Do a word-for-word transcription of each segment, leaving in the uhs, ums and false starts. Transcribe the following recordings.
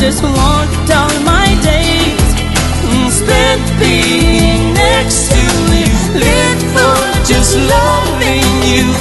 Just want all my days spent being next to you, live for just loving you.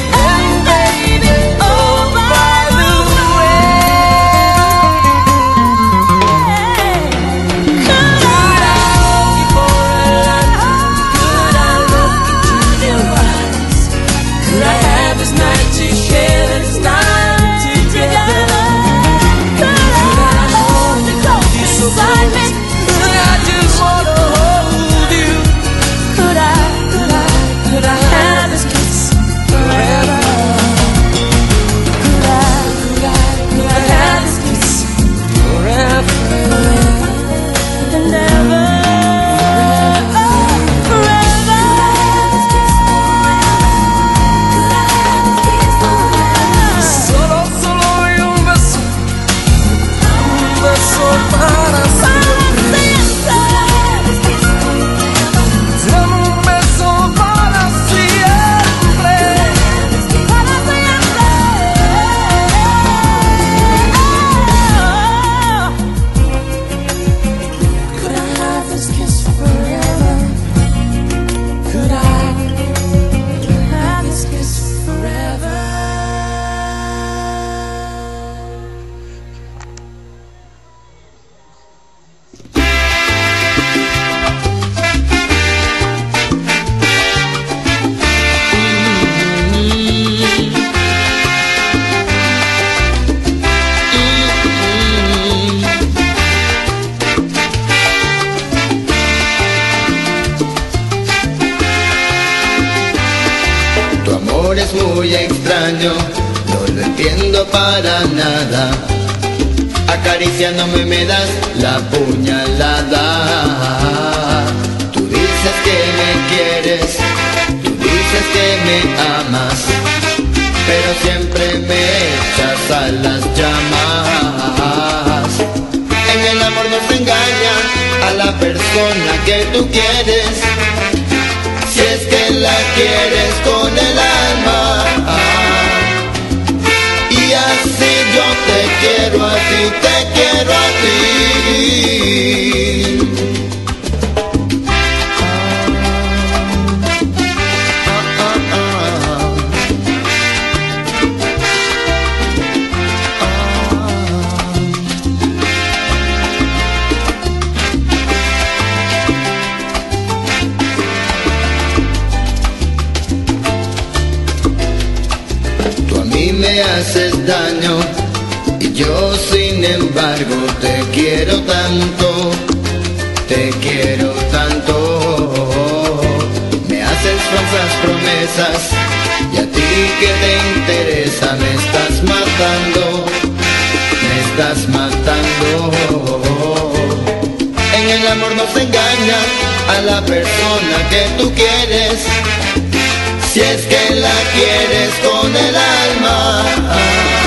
Acariciándome me das la puñalada. Tú dices que me quieres, tú dices que me amas, pero siempre me echas a las llamas. En el amor no se engaña a la persona que tú quieres, si es que la quieres con el alma. Y así yo te quiero a ti, te quiero a ti. Me haces daño y yo sin embargo te quiero tanto, te quiero tanto. Me haces falsas promesas y a ti que te interesa me estás matando, me estás matando. En el amor no se engaña a la persona que tú quieres, si es que la quieres con el alma.